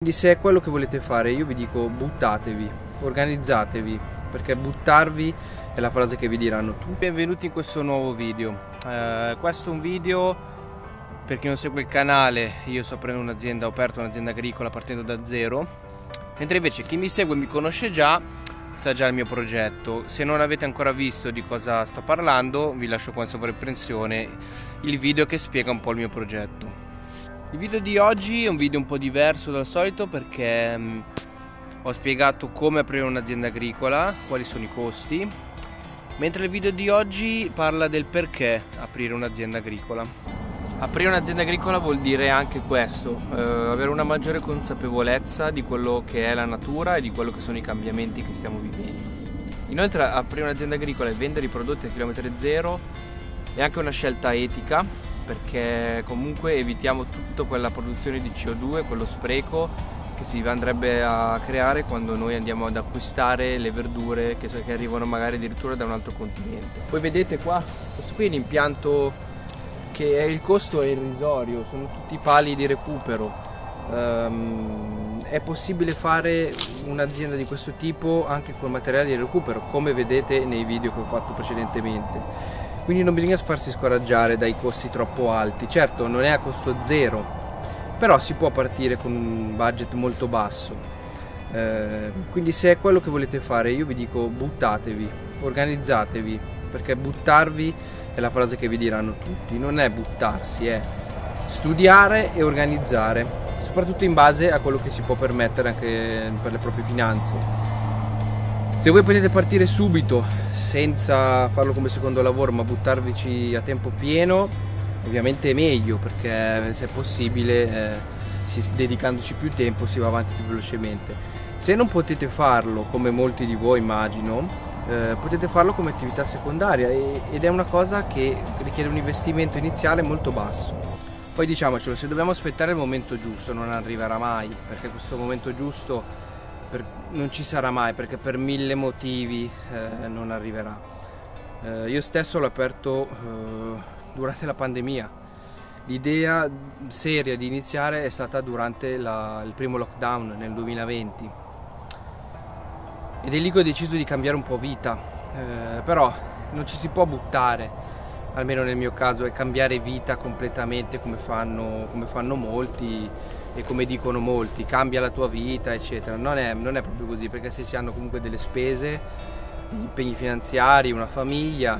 Quindi se è quello che volete fare, io vi dico buttatevi, organizzatevi, perché buttarvi è la frase che vi diranno tutti. Benvenuti in questo nuovo video. Questo è un video, per chi non segue il canale, io sto aprendo un'azienda, ho aperto un'azienda agricola partendo da zero, mentre invece chi mi segue e mi conosce già, sa già il mio progetto. Se non avete ancora visto di cosa sto parlando, vi lascio qua in sovraimpressione il video che spiega un po' il mio progetto. Il video di oggi è un video un po' diverso dal solito perché ho spiegato come aprire un'azienda agricola, quali sono i costi, mentre il video di oggi parla del perché aprire un'azienda agricola. Aprire un'azienda agricola vuol dire anche questo, avere una maggiore consapevolezza di quello che è la natura e di quello che sono i cambiamenti che stiamo vivendo. Inoltre aprire un'azienda agricola e vendere i prodotti a chilometro zero è anche una scelta etica, perché comunque evitiamo tutta quella produzione di CO2, quello spreco che si andrebbe a creare quando noi andiamo ad acquistare le verdure che arrivano magari addirittura da un altro continente. Poi vedete qua, questo qui è l'impianto che il costo è irrisorio, sono tutti pali di recupero. È possibile fare un'azienda di questo tipo anche con materiali di recupero, come vedete nei video che ho fatto precedentemente. Quindi non bisogna farsi scoraggiare dai costi troppo alti. Certo, non è a costo zero, però si può partire con un budget molto basso. Quindi se è quello che volete fare, io vi dico buttatevi, organizzatevi, perché buttarvi è la frase che vi diranno tutti. Non è buttarsi, è studiare e organizzare, soprattutto in base a quello che si può permettere anche per le proprie finanze. Se voi potete partire subito senza farlo come secondo lavoro ma buttarvici a tempo pieno, ovviamente è meglio, perché se è possibile dedicandoci più tempo si va avanti più velocemente. Se non potete farlo, come molti di voi immagino, potete farlo come attività secondaria ed è una cosa che richiede un investimento iniziale molto basso. Poi diciamocelo, se dobbiamo aspettare il momento giusto non arriverà mai, perché questo momento giusto non ci sarà mai, perché per mille motivi non arriverà. Io stesso l'ho aperto durante la pandemia. L'idea seria di iniziare è stata durante il primo lockdown nel 2020 ed è lì che ho deciso di cambiare un po' vita, però non ci si può buttare, almeno nel mio caso, e cambiare vita completamente come fanno molti e come dicono molti, cambia la tua vita eccetera. Non è proprio così, perché se si hanno comunque delle spese, degli impegni finanziari, una famiglia,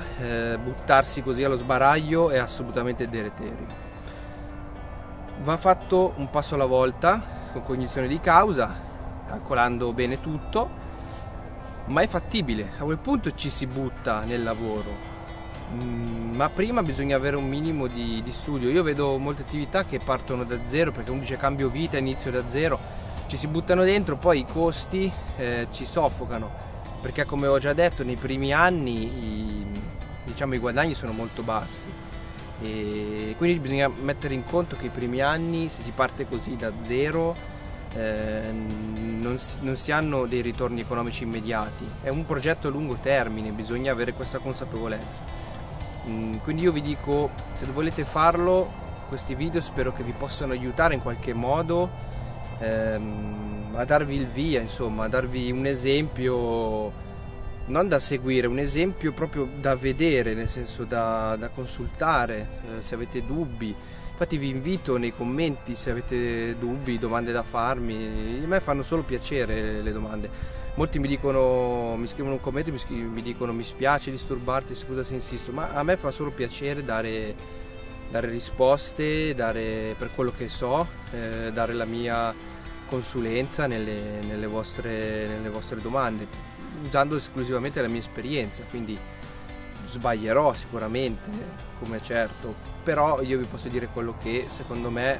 buttarsi così allo sbaraglio è assolutamente deleterio. Va fatto un passo alla volta, con cognizione di causa, calcolando bene tutto, ma è fattibile. A quel punto ci si butta nel lavoro, ma prima bisogna avere un minimo di studio. Io vedo molte attività che partono da zero, perché uno dice cambio vita, inizio da zero, ci si buttano dentro, poi i costi ci soffocano, perché come ho già detto nei primi anni i guadagni sono molto bassi, e quindi bisogna mettere in conto che i primi anni, se si parte così da zero, non si hanno dei ritorni economici immediati. È un progetto a lungo termine, bisogna avere questa consapevolezza. Quindi io vi dico, se volete farlo, questi video spero che vi possano aiutare in qualche modo a darvi il via, insomma, a darvi un esempio non da seguire, un esempio proprio da vedere, nel senso da consultare se avete dubbi. Infatti vi invito nei commenti, se avete dubbi, domande da farmi. A me fanno solo piacere le domande. Molti mi scrivono un commento e mi dicono mi spiace disturbarti, scusa se insisto, ma a me fa solo piacere dare risposte, dare per quello che so, dare la mia consulenza nelle vostre domande, usando esclusivamente la mia esperienza. Quindi sbaglierò sicuramente, come certo, però io vi posso dire quello che secondo me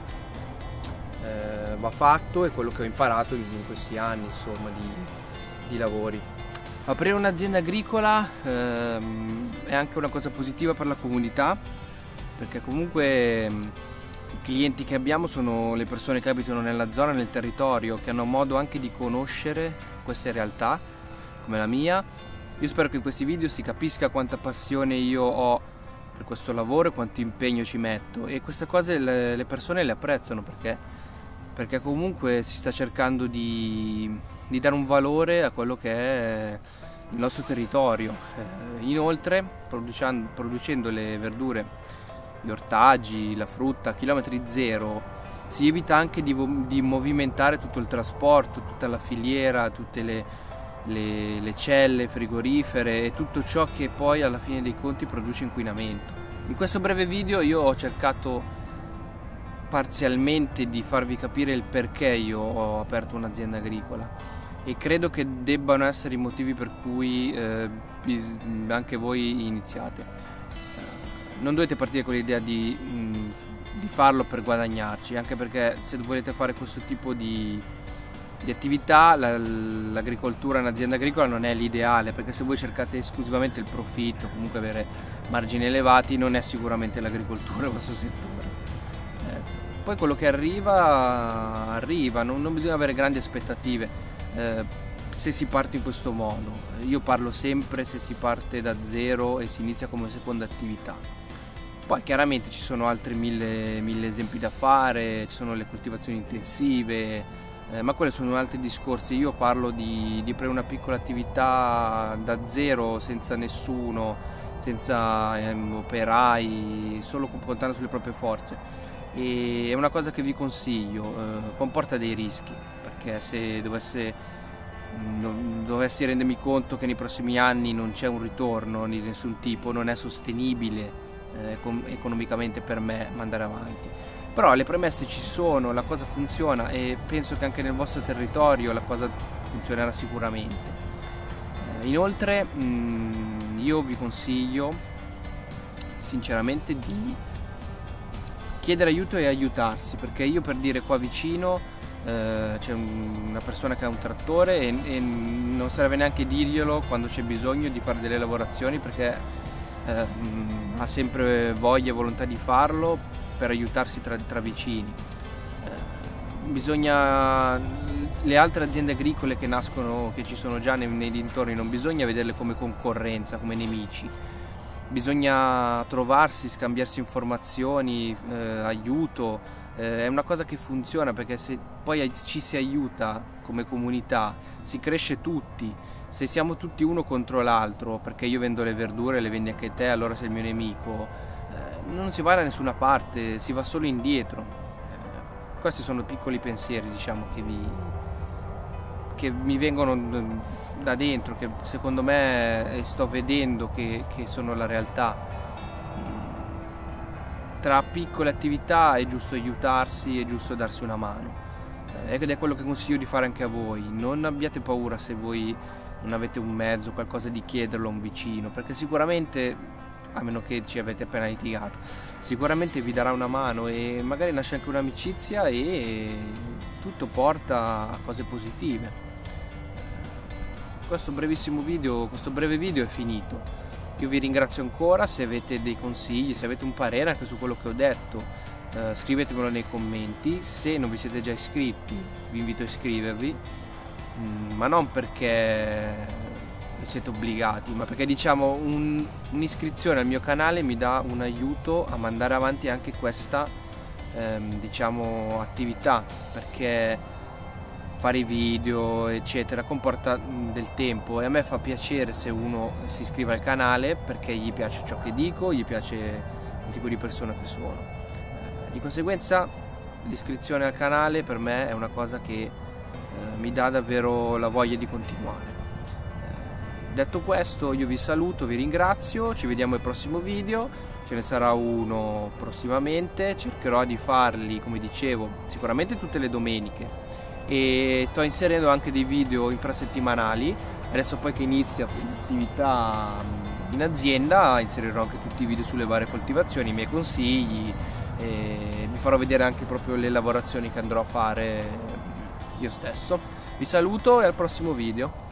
va fatto e quello che ho imparato in questi anni, insomma, di lavori. Aprire un'azienda agricola è anche una cosa positiva per la comunità, perché comunque i clienti che abbiamo sono le persone che abitano nella zona, nel territorio, che hanno modo anche di conoscere queste realtà come la mia. Io spero che in questi video si capisca quanta passione io ho per questo lavoro e quanto impegno ci metto, e queste cose le persone le apprezzano, perché perché comunque si sta cercando di dare un valore a quello che è il nostro territorio. Inoltre, producendo le verdure, gli ortaggi, la frutta a chilometri zero, si evita anche di movimentare tutto il trasporto, tutta la filiera, tutte le celle frigorifere e tutto ciò che poi alla fine dei conti produce inquinamento. In questo breve video io ho cercato parzialmente di farvi capire il perché io ho aperto un'azienda agricola, e credo che debbano essere i motivi per cui anche voi iniziate. Non dovete partire con l'idea di farlo per guadagnarci, anche perché se volete fare questo tipo di attività, l'agricoltura, un'azienda agricola non è l'ideale, perché se voi cercate esclusivamente il profitto, comunque avere margini elevati, non è sicuramente l'agricoltura il vostro settore. Poi quello che arriva, arriva, non bisogna avere grandi aspettative se si parte in questo modo. Io parlo sempre se si parte da zero e si inizia come seconda attività. Poi chiaramente ci sono altri mille esempi da fare, ci sono le coltivazioni intensive, ma quelli sono altri discorsi. Io parlo di una piccola attività da zero, senza nessuno, senza operai, solo contando sulle proprie forze, e è una cosa che vi consiglio. Comporta dei rischi, perché se dovessi rendermi conto che nei prossimi anni non c'è un ritorno di nessun tipo, non è sostenibile economicamente per me andare avanti. Però le premesse ci sono, la cosa funziona, e penso che anche nel vostro territorio la cosa funzionerà sicuramente. Inoltre io vi consiglio sinceramente di chiedere aiuto e aiutarsi, perché io, per dire, qua vicino c'è una persona che ha un trattore e non serve neanche dirglielo quando c'è bisogno di fare delle lavorazioni, perché ha sempre voglia e volontà di farlo, per aiutarsi tra vicini. Le altre aziende agricole che nascono, che ci sono già nei dintorni, non bisogna vederle come concorrenza, come nemici. Bisogna trovarsi, scambiarsi informazioni, aiuto. È una cosa che funziona, perché se poi ci si aiuta come comunità, si cresce tutti. Se siamo tutti uno contro l'altro, perché io vendo le verdure, le vendi anche te, allora sei il mio nemico, non si va da nessuna parte, si va solo indietro. Questi sono piccoli pensieri, diciamo, che mi vengono da dentro, che secondo me sto vedendo che sono la realtà. Tra piccole attività è giusto aiutarsi, è giusto darsi una mano, ed è quello che consiglio di fare anche a voi. Non abbiate paura se voi non avete un mezzo, qualcosa, di chiederlo a un vicino, perché sicuramente, a meno che ci avete appena litigato, sicuramente vi darà una mano e magari nasce anche un'amicizia, e tutto porta a cose positive. Questo breve video è finito. Io vi ringrazio ancora. Se avete dei consigli, se avete un parere anche su quello che ho detto, scrivetemelo nei commenti. Se non vi siete già iscritti, vi invito a iscrivervi, ma non perché siete obbligati, ma perché, diciamo, un'iscrizione al mio canale mi dà un aiuto a mandare avanti anche questa diciamo attività, perché fare i video eccetera comporta del tempo, e a me fa piacere se uno si iscrive al canale perché gli piace ciò che dico, gli piace il tipo di persona che sono. Di conseguenza l'iscrizione al canale per me è una cosa che mi dà davvero la voglia di continuare. Detto questo, io vi saluto, vi ringrazio, ci vediamo al prossimo video, ce ne sarà uno prossimamente. Cercherò di farli, come dicevo, sicuramente tutte le domeniche, e sto inserendo anche dei video infrasettimanali. Adesso, poi che inizia l'attività in azienda, inserirò anche tutti i video sulle varie coltivazioni, i miei consigli, e vi farò vedere anche proprio le lavorazioni che andrò a fare io stesso. Vi saluto e al prossimo video.